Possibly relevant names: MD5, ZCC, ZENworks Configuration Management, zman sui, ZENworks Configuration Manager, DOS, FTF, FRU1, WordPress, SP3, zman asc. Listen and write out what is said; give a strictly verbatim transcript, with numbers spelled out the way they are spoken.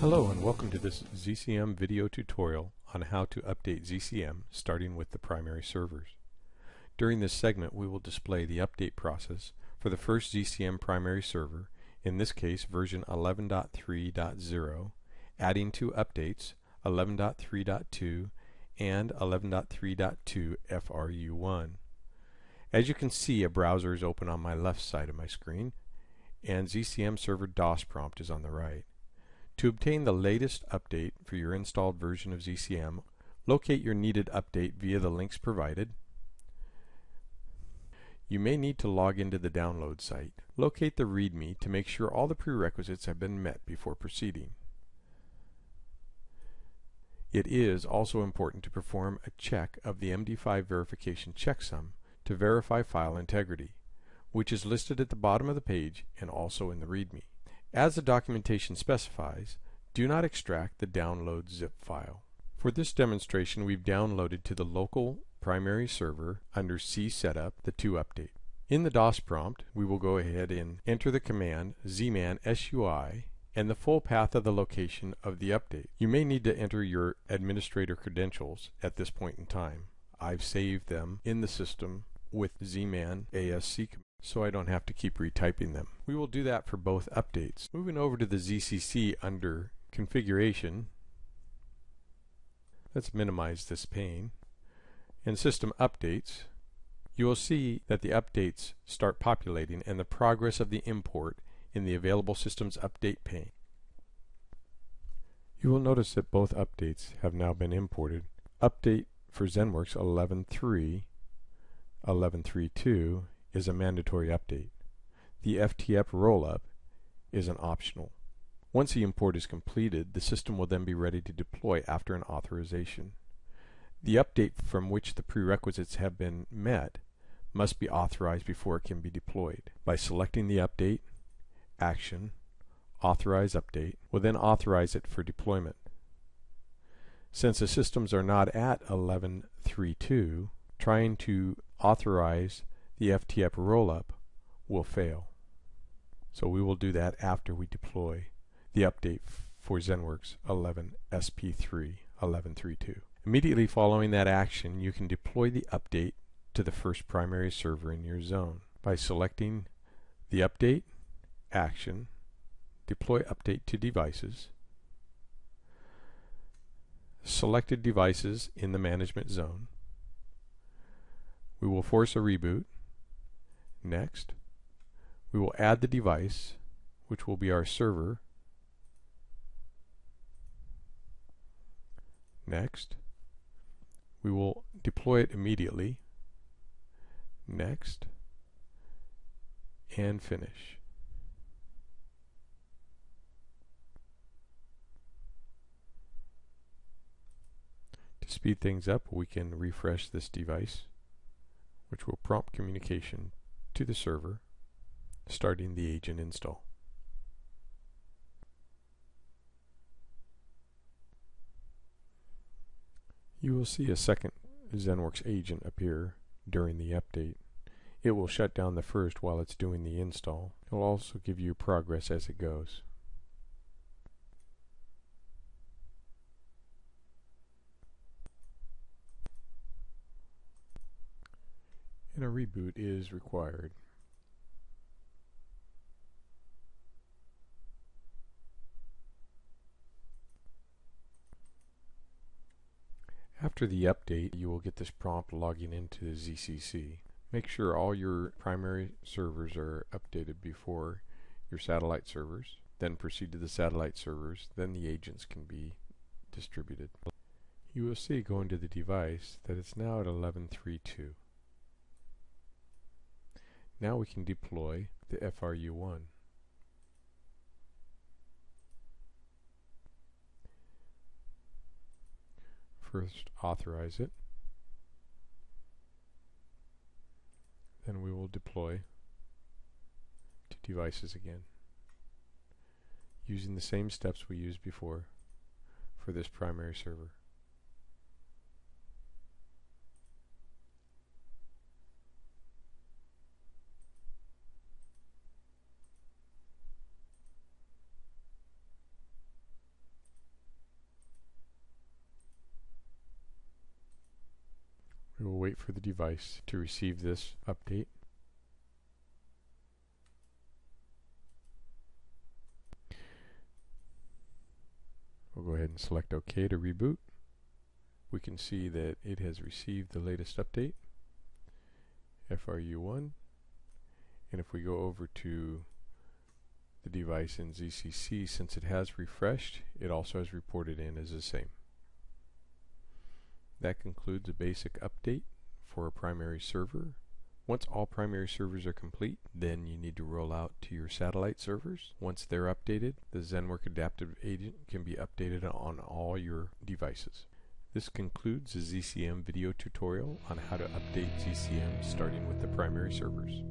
Hello and welcome to this Z C M video tutorial on how to update Z C M starting with the primary servers. During this segment we will display the update process for the first Z C M primary server, in this case version eleven point three point zero, adding two updates eleven point three point two and eleven point three point two F R U one. As you can see, a browser is open on my left side of my screen and Z C M server DOS prompt is on the right. To obtain the latest update for your installed version of Z C M, locate your needed update via the links provided. You may need to log into the download site. Locate the README to make sure all the prerequisites have been met before proceeding. It is also important to perform a check of the M D five verification checksum to verify file integrity, which is listed at the bottom of the page and also in the README. As the documentation specifies, do not extract the download zip file. For this demonstration, we've downloaded to the local primary server under C Setup the two update. In the DOS prompt, we will go ahead and enter the command zman sui and the full path of the location of the update. You may need to enter your administrator credentials at this point in time. I've saved them in the system with zman asc, so I don't have to keep retyping them. We will do that for both updates. Moving over to the Z C C under Configuration, let's minimize this pane, and System Updates, you will see that the updates start populating and the progress of the import in the Available Systems Update pane. You will notice that both updates have now been imported. Update for ZENworks eleven point three, eleven point three point two is a mandatory update. The F T F rollup is an optional. Once the import is completed, the system will then be ready to deploy after an authorization. The update from which the prerequisites have been met must be authorized before it can be deployed. By selecting the update, Action, Authorize Update will then authorize it for deployment. Since the systems are not at eleven point three point two, trying to authorize the F T F rollup will fail. So we will do that after we deploy the update for ZENworks eleven S P three eleven point three point two. Immediately following that action, you can deploy the update to the first primary server in your zone by selecting the update, Action, Deploy Update to Devices. Selected devices in the management zone. We will force a reboot. Next, we will add the device, which will be our server. Next, we will deploy it immediately. Next, and finish. To speed things up, we can refresh this device, which will prompt communication to the server, starting the agent install. You will see a second ZENworks agent appear during the update. It will shut down the first while it's doing the install. It will also give you progress as it goes. And a reboot is required. After the update, you will get this prompt logging into the Z C C. Make sure all your primary servers are updated before your satellite servers, then proceed to the satellite servers, then the agents can be distributed. You will see going to the device that it's now at eleven point three point two. Now we can deploy the F R U one. First, authorize it. Then we will deploy to devices again, using the same steps we used before for this primary server. wait for the device to receive this update. We'll go ahead and select OK to reboot. We can see that it has received the latest update, F R U one. And if we go over to the device in Z C C, since it has refreshed, it also has reported in as the same. That concludes a basic update for a primary server. Once all primary servers are complete, then you need to roll out to your satellite servers. Once they're updated, the ZenWorks Adaptive Agent can be updated on all your devices. This concludes the Z C M video tutorial on how to update Z C M starting with the primary servers.